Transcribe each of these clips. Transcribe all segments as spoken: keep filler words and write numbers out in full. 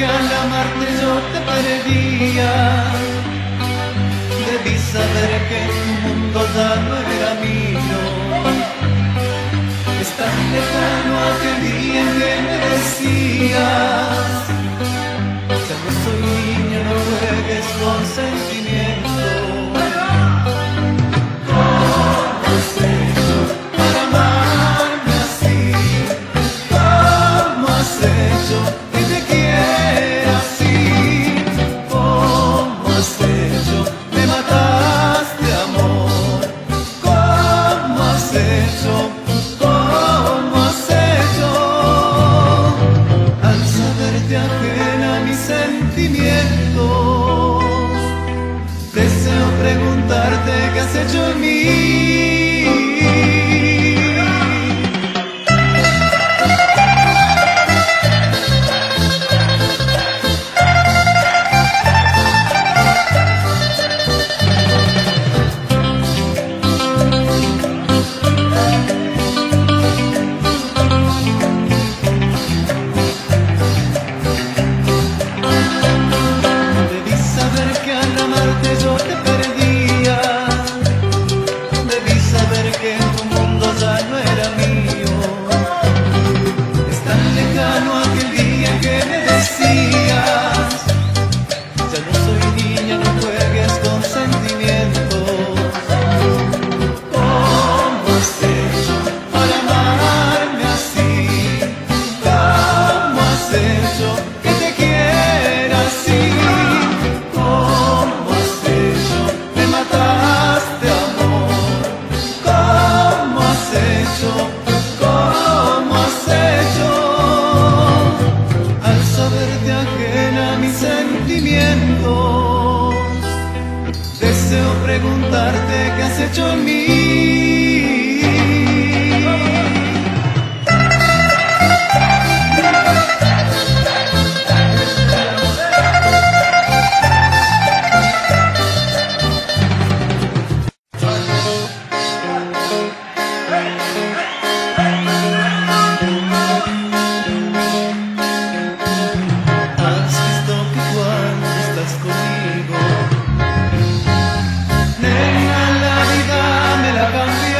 y al amarte yo te perdía. Debí saber que tu mundo ya no era mío. Es tan lejano aquel día en que me decías: ya no soy niña, no juegues con sentimientos. Conmigo, nena, la vida me la cambió.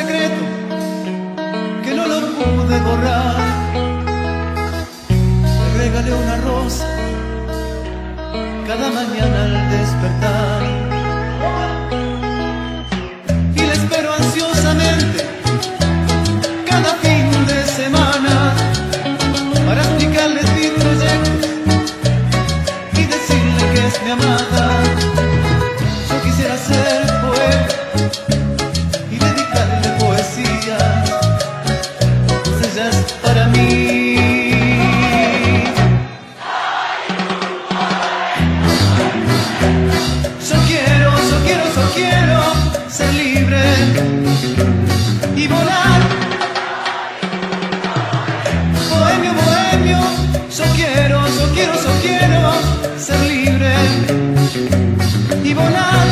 secreto que no lo pude borrar. Le regalé una rosa cada mañana al despertar y la espero ansiosamente cada fin de semana para explicarles mi proyecto y decirle que es mi amada. Yo quisiera ser poeta y dedicarle poesía, pues ella es para mí. Quiero ser libre y volar, bohemio, bohemio. Yo quiero, yo quiero, yo quiero ser libre y volar.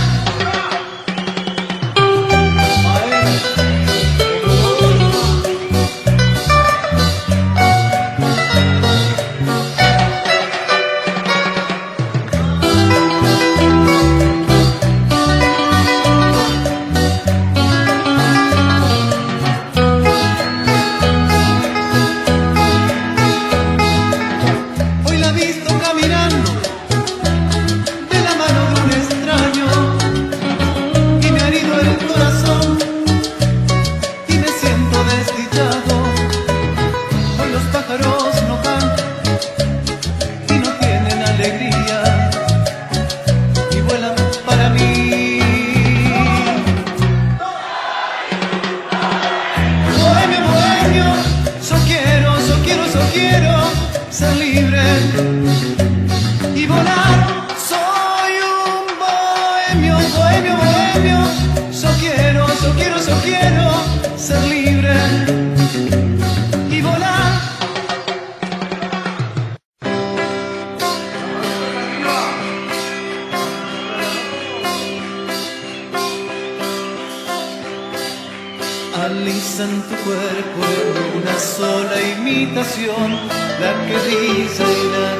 Alisan tu cuerpo en una sola imitación, la que brilla y la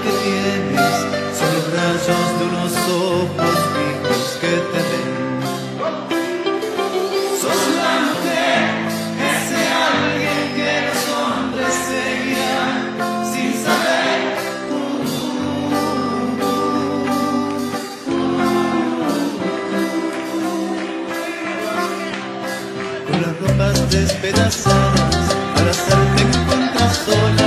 que tienes son los rayos de unos ojos fijos que te ven. Sos la mujer, ese alguien que los hombres seguirán sin saber. uh, uh, uh, uh, uh. Con las ropas despedazadas para hacerte encontrar sola.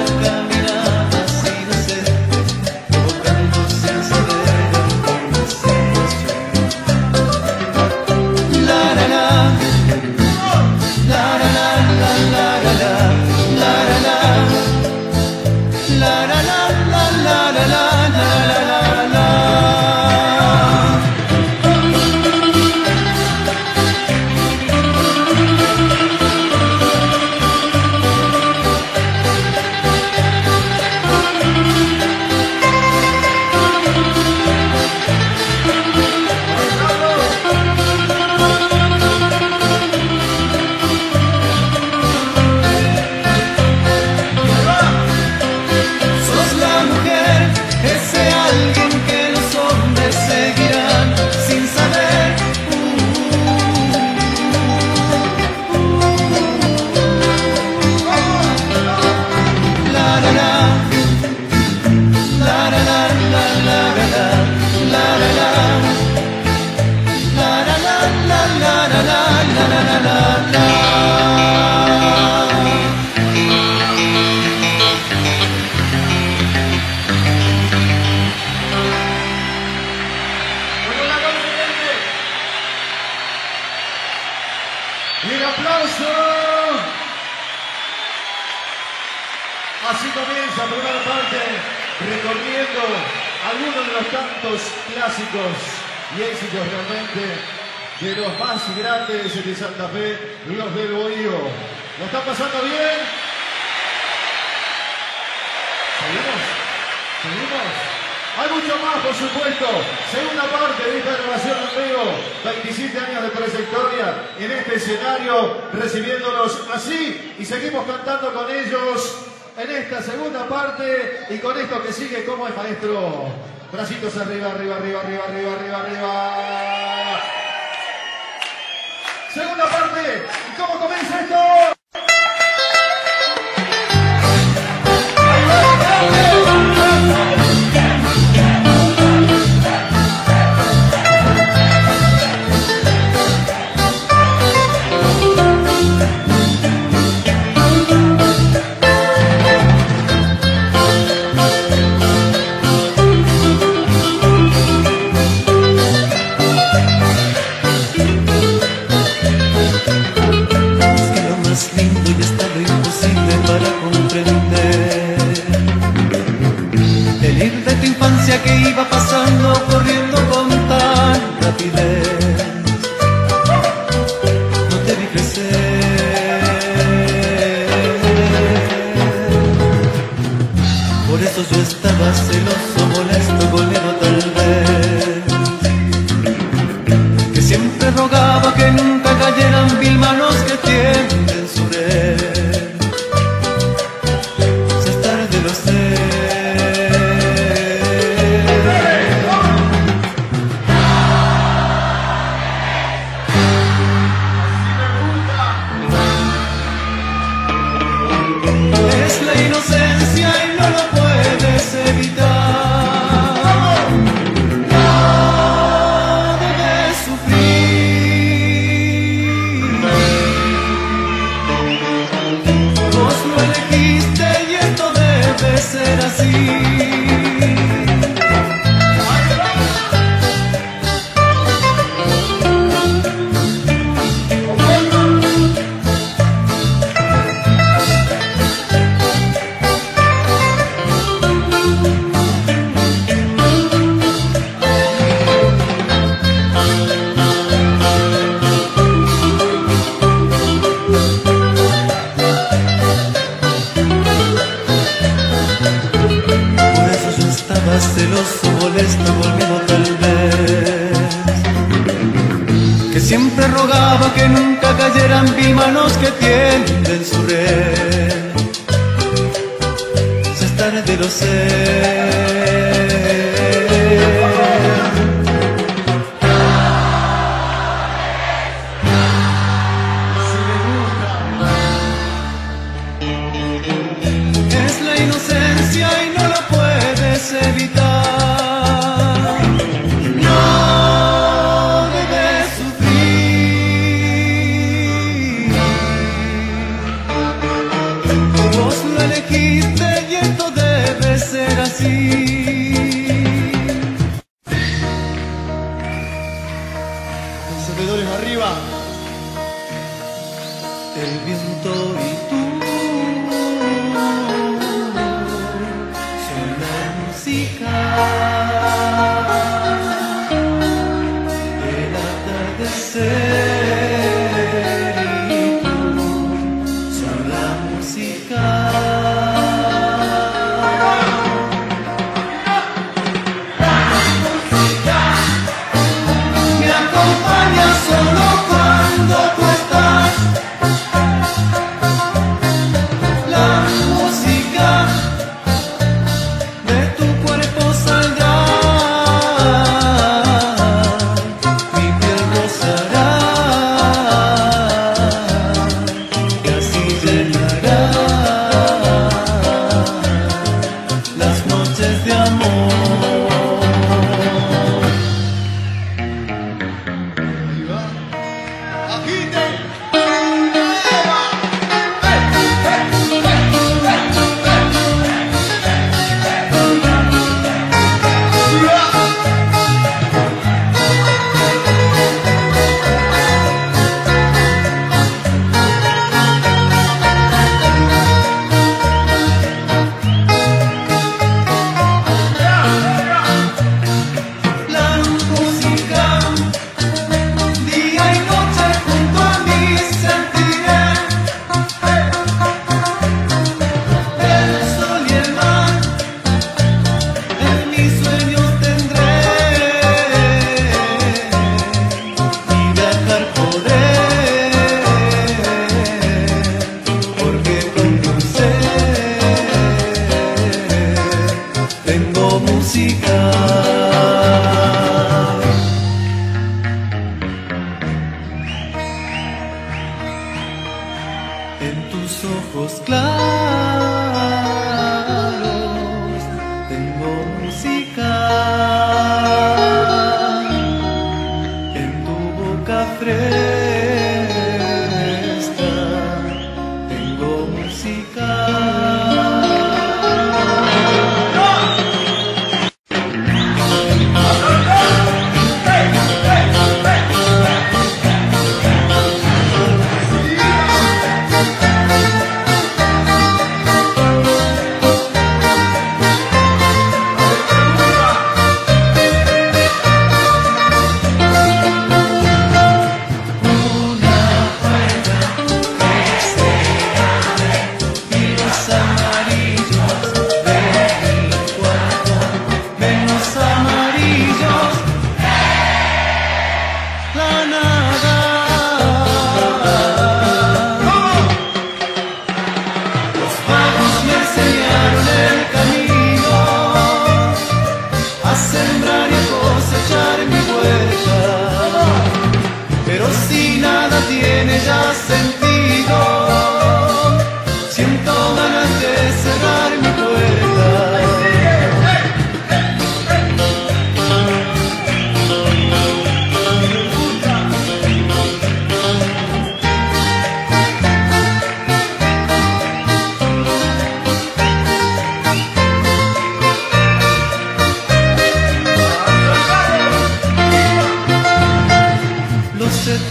Así comienza la primera parte, recorriendo algunos de los tantos clásicos y éxitos realmente de los más grandes de Santa Fe, los del Bohío. ¿Lo están pasando bien? ¿Seguimos? ¿Seguimos? Hay mucho más, por supuesto. Segunda parte de esta grabación en vivo. veintisiete años de trayectoria en este escenario, recibiéndolos así, y seguimos cantando con ellos en esta segunda parte y con esto que sigue. ¿Cómo es, maestro? Bracitos arriba, arriba, arriba, arriba, arriba, arriba, arriba. Segunda parte. ¿Y cómo comienza esto? Que iba pasando, corriendo con tan rapidez. No te vi crecer. Por eso yo estaba celoso, molesto, golero tal vez, que siempre rogaba que nunca cayeran vil manos que tienden sobre él. Celoso, molesto, volvido tal vez, que siempre rogaba que nunca cayeran mis manos que tienden su red. Ya es tarde, lo sé. El viento y tú son la música del atardecer y tú son la música. Solo cuando tú estás. en tus ojos claros tengo música, en tu boca fresca tengo música.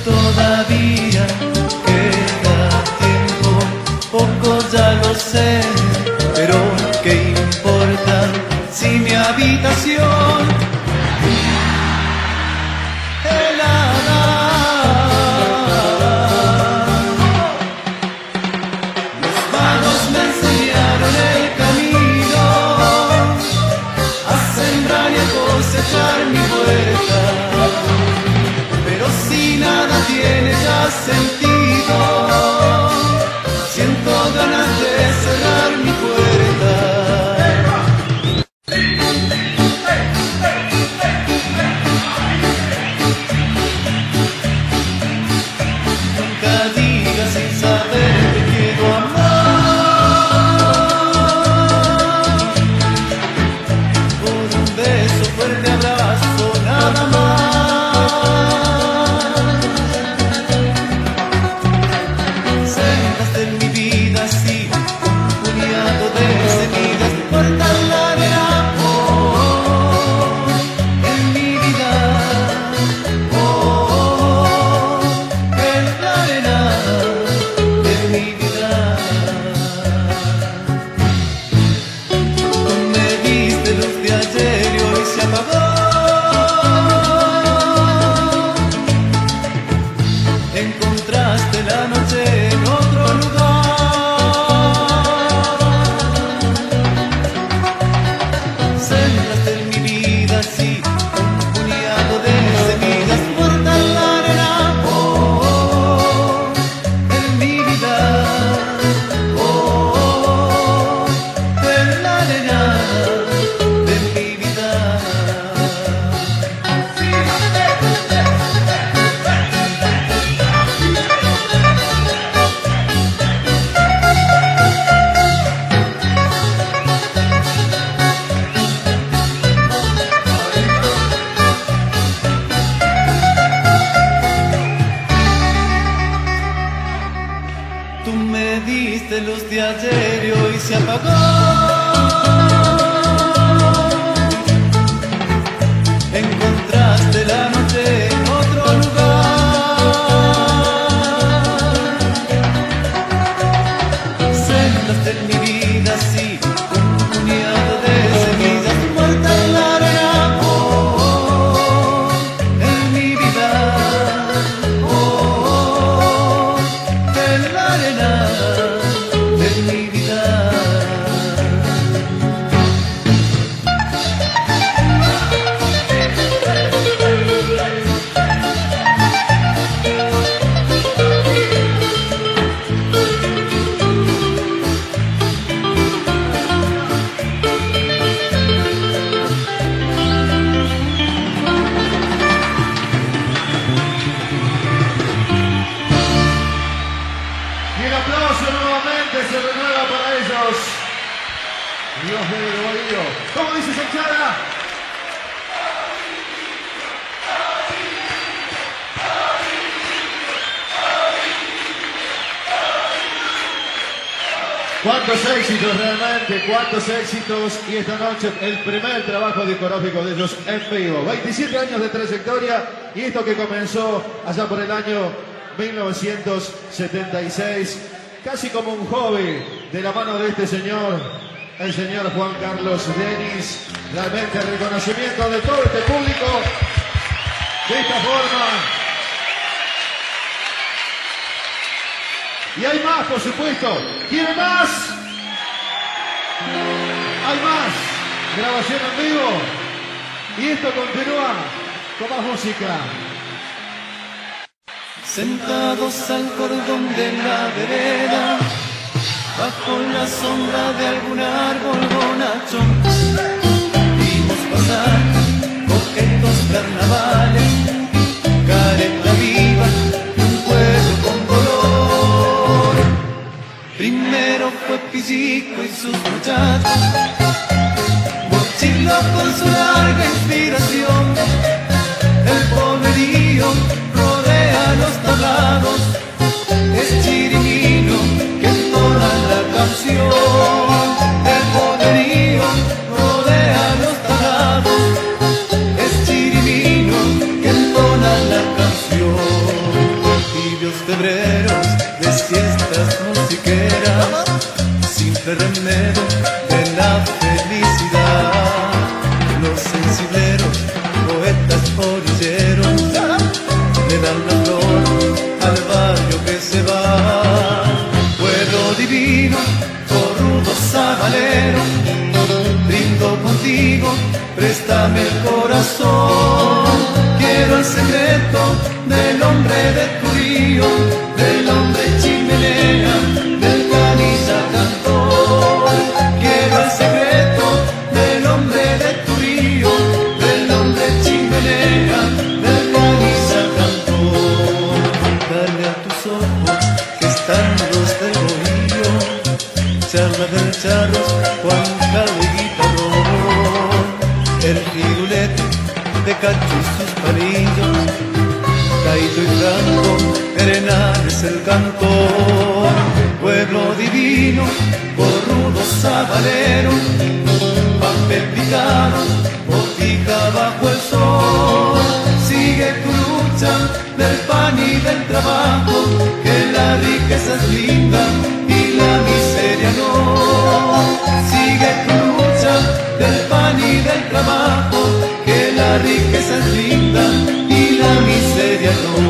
Todavía queda tiempo, poco ya lo sé, pero ¿qué importa si mi habitación helada? Mis manos me enseñaron el camino a sembrar y a cosechar mi huerta. Tiene ya sentido, siento ganas de cerrar mi puerta. Nunca digas sin saber te quiero amar, con un beso fuerte abrazo nada más. Tú me diste luz de ayer y hoy se apagó. Encontraste la noche en otro lugar. Sembraste en mi vida así un puñado de semillas muertas en la arena. Oh, oh, oh, en mi vida. Oh, oh, oh, en la arena. En mi vida. aplauso nuevamente se renueva para ellos. Los del Bohío. ¿Cómo dice Sanchara? Cuántos éxitos realmente, cuántos éxitos, y esta noche el primer trabajo discográfico de ellos en vivo. veintisiete años de trayectoria, y esto que comenzó allá por el año mil novecientos setenta y seis, casi como un hobby, de la mano de este señor, el señor Juan Carlos Denis. Realmente el reconocimiento de todo este público, de esta forma. Y hay más, por supuesto. ¿Quiere más? Hay más. Grabación en vivo. Y esto continúa con más música. Sentados al cordón de la vereda, bajo la sombra de algún árbol bonachón, vimos pasar coquetos carnavales, careta viva de un pueblo con color. Primero fue Pisico y sus muchachos, Mochilo con su larga inspiración. El poderío rodea los tablados, es Chiriguino que entona la canción. El poderío rodea los tablados, es Chiriguino que entona la canción. Tibios febreros de fiestas musiqueras, simple remedio de la felicidad. Los sensibleros, poetas orilleros, le dan la flor al barrio que se va. Pueblo divino, corrudo sabalero, brindo contigo, préstame el corazón. Quiero el secreto del hombre de tu río, del hombre chimenea, del canilla cantor. Quiero el secreto del hombre de tu río, del hombre chimenea, del canilla cantor. Dale a tus ojos que están los del Bohío, charla del charros, cuanca de guitarrón. El pirulete de cacho y sus palillos, caído y blanco, Arenal es el cantor. Pueblo divino, corrudo sabalero, papel picado, botica bajo el sol. Sigue tu lucha del pan y del trabajo, que la riqueza es linda y la miseria no. Sigue tu lucha del pan y del trabajo, que la riqueza es linda y la miseria no.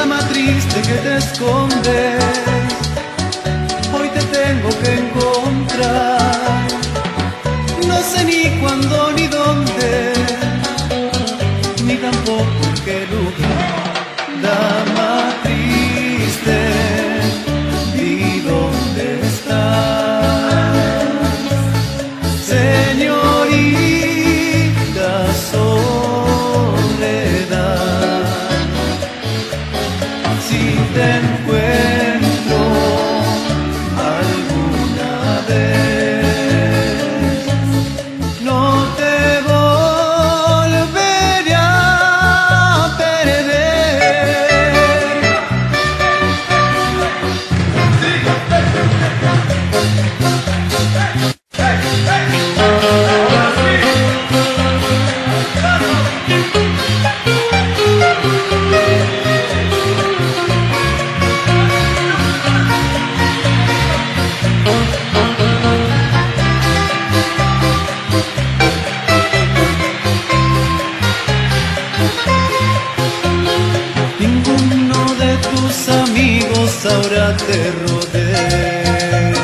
dama triste que te escondes, hoy te tengo que encontrar. No sé ni cuándo ni dónde, ni tampoco en qué lugar. Dama triste, ¿y dónde estás? Señorita soledad, si te encuentro alguna vez, no te volveré a perder. Ninguno de tus amigos ahora te rodea,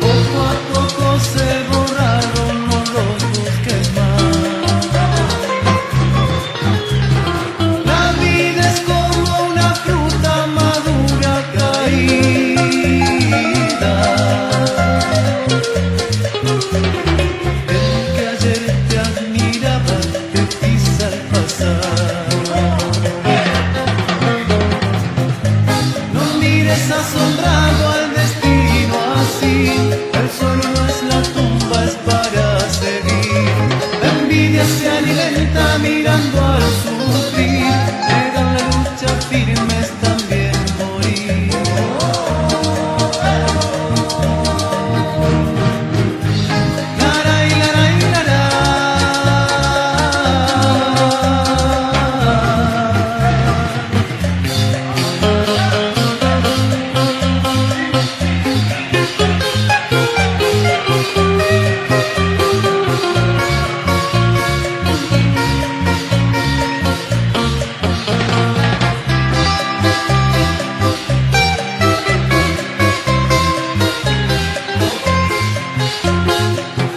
poco a poco se borraron, no los busques más. La vida es como una fruta madura caída. El que ayer te admiraba te pisa al pasar. No mires asombrado al destino así, el sol no es la tumba, es para seguir. La envidia se alimenta mirando al sufrir, pero en la lucha firme es también morir. Laray, laray, laray.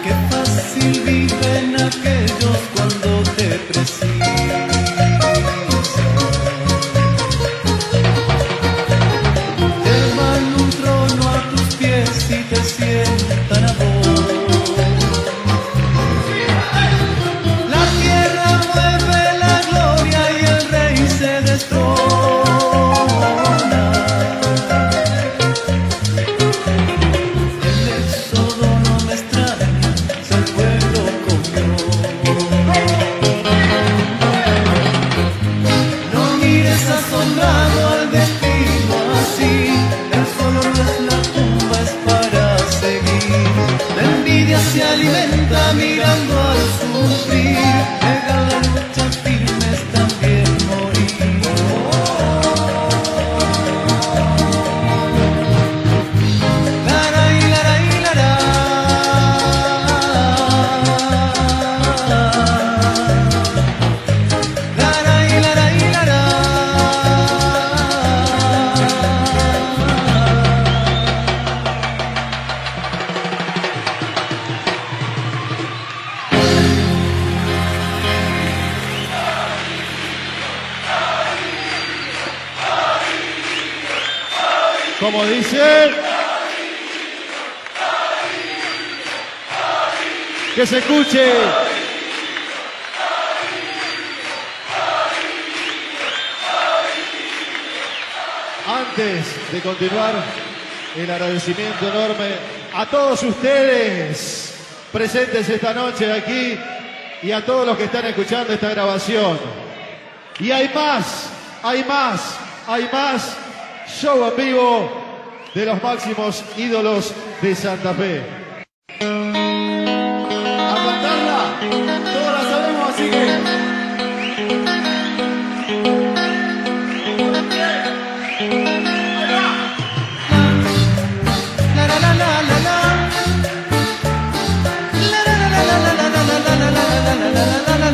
Qué fácil viven aquellos cuando te precisan. Te arman un trono a tus pies y te sientan a vos. La tierra mueve la gloria y el rey se destrona. El éxodo no me extraña, si el pueblo comió. No mires asombrado al destino así, el sol no es la tumba, es para seguir. La envidia se alimenta mirando al sufrir, pero en la lucha firme es también morir. Laray, laray, laray. Laray, laray, laray. Como dice, que se escuche. Antes de continuar, el agradecimiento enorme a todos ustedes presentes esta noche aquí y a todos los que están escuchando esta grabación. Y hay más, hay más, hay más show en vivo de los máximos ídolos de Santa Fe. A cantarla, todos la sabemos, así que. La la la la la la. La la la la la la la la la la la la la la la la la la la.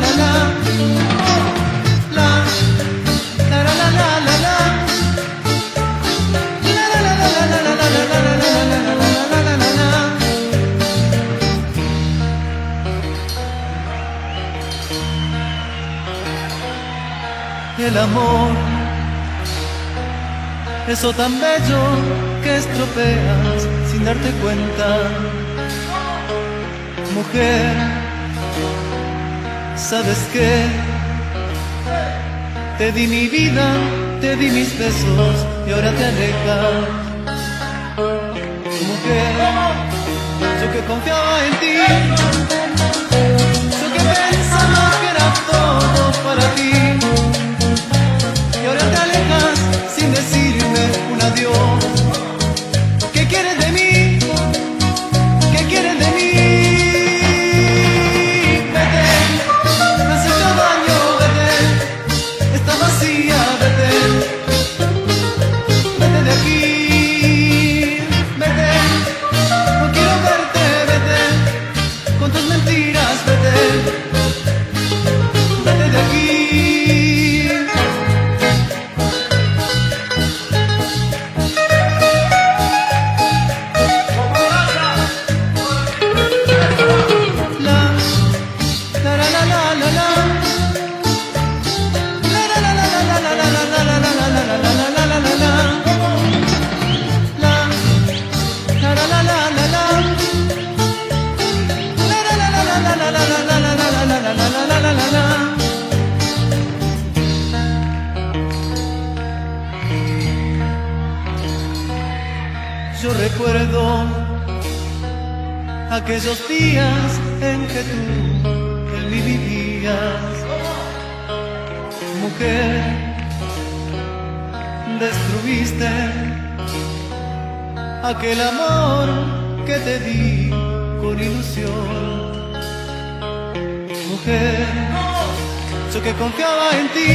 el amor, eso tan bello que estropeas sin darte cuenta. Mujer, ¿sabes qué? Te di mi vida, te di mis besos y ahora te alejas. Mujer, yo que confiaba en ti, pensaba que era todo para ti, y ahora te alejas sin decirme un adiós. ¿Qué quieres de mí? ¿Qué quieres de mí? Vete, me has hecho daño, vete, está vacía, vete, vete de aquí, vete, no quiero verte, vete, con tus mentiras, vete. Yo recuerdo aquellos días en que tú en mí vivías. Mujer, destruiste aquel amor que te di con ilusión. Mujer, yo que confiaba en ti,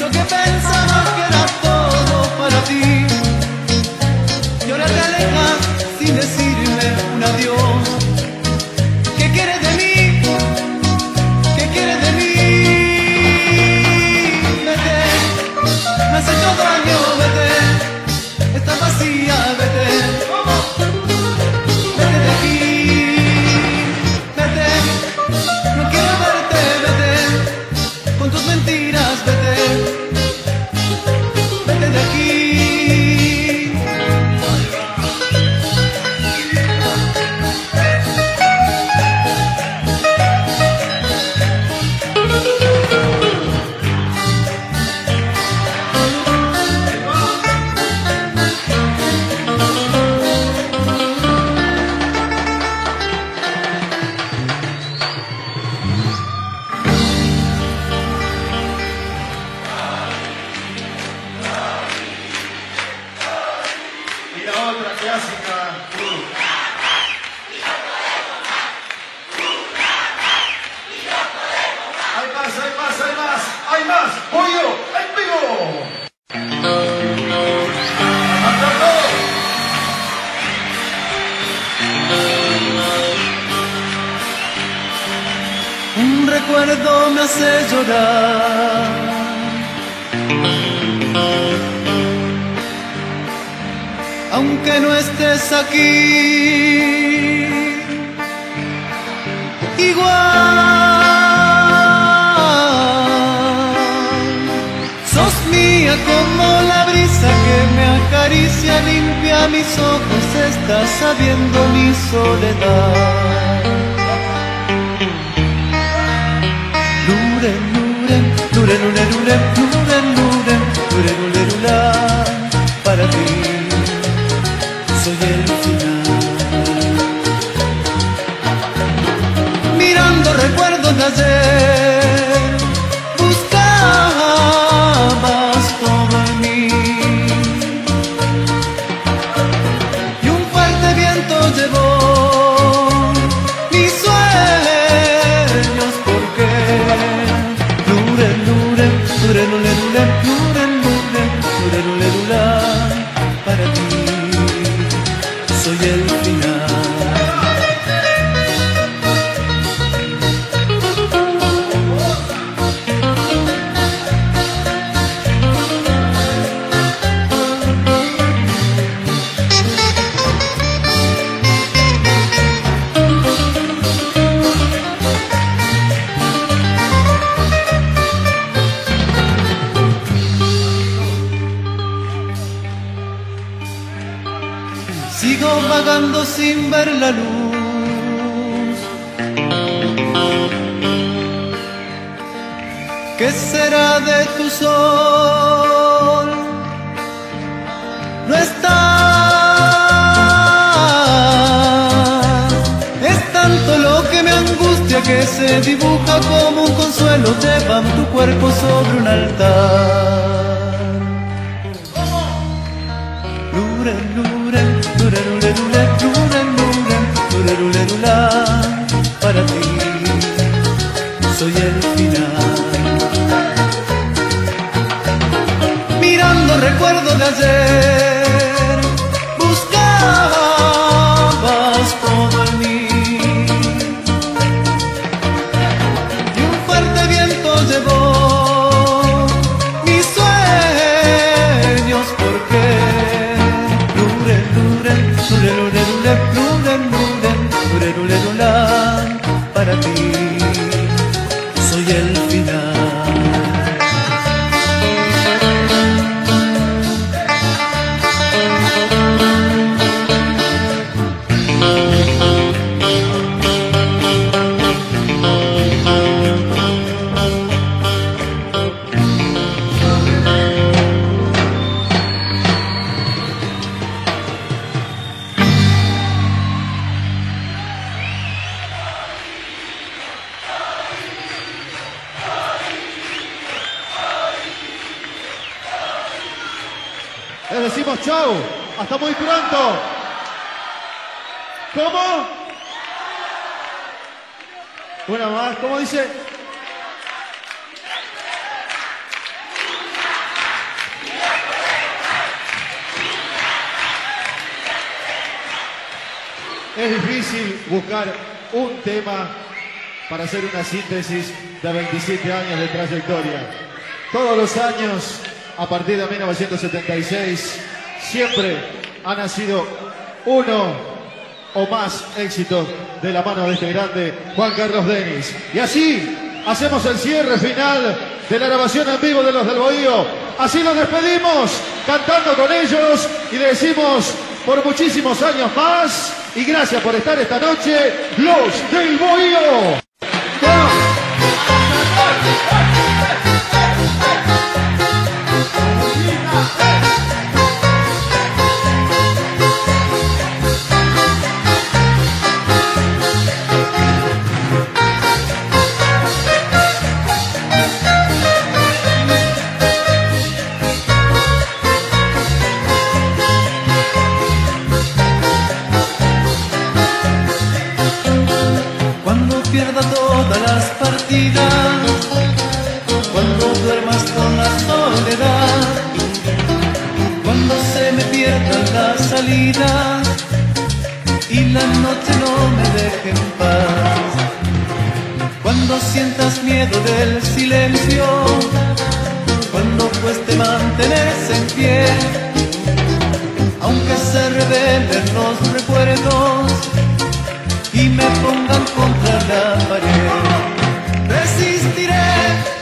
yo que pensaba que era todo para ti, y ahora te alejas sin decirme un adiós. ¿Qué quieres de mí? ¿Qué quieres de mí? Vete, me has hecho daño, vete, estás vacía, vete, vete de aquí, vete, no quiero verte, vete, con tus mentiras, vete, vete de aquí. Recuerdo me hace llorar, aunque no estés aquí, igual sos mía como la brisa que me acaricia, limpia mis ojos, estás sabiendo mi soledad. Lure, lure, lure, lure, lure, lure, lure, lula. Para ti soy el final. Mirando recuerdos de ayer, buscabas todo en mí, y un fuerte viento llevó mis sueños. Lure, lure, lure, lure. vagando sin ver la luz. ¿Qué será de tu sol? No está. Es tanto lo que me angustia que se dibuja como un consuelo. Llevan tu cuerpo sobre un altar. Para ti soy el final. Mirando recuerdo de ayer, buscabas todo en mí. Y un fuerte viento llevó mis sueños. Porque Luren, Luren, Luren, Luren, Luren, Luren, Luren. Para ti soy el final. Les decimos chau, hasta muy pronto. ¿Cómo? Una más, ¿cómo dice? Es difícil buscar un tema para hacer una síntesis de veintisiete años de trayectoria. Todos los años, a partir de mil novecientos setenta y seis, siempre ha nacido uno o más éxitos de la mano de este grande Juan Carlos Denis. Y así hacemos el cierre final de la grabación en vivo de Los del Bohío. Así nos despedimos cantando con ellos y decimos por muchísimos años más. Y gracias por estar esta noche, Los del Bohío. Cuando duermas con la soledad, cuando se me pierda la salida y la noche no me deje en paz, cuando sientas miedo del silencio, cuando pues te mantienes en pie, aunque se rebelen los recuerdos y me pongan contra la pared. Resistiré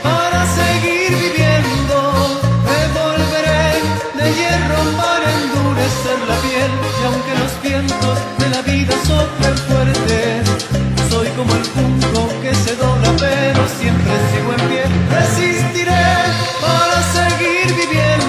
para seguir viviendo, me volveré de hierro para endurecer la piel, y aunque los vientos de la vida soplen fuertes, soy como el junco que se dobla pero siempre sigo en pie. Resistiré para seguir viviendo.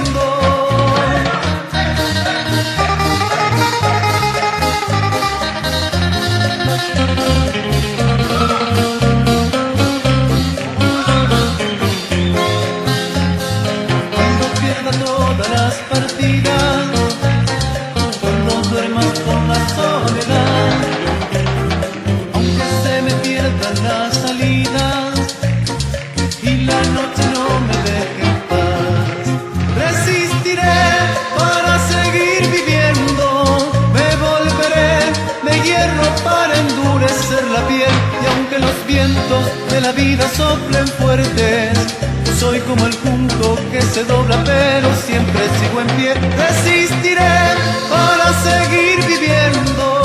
De la vida soplen fuertes, soy como el junco que se dobla pero siempre sigo en pie. Resistiré para seguir viviendo.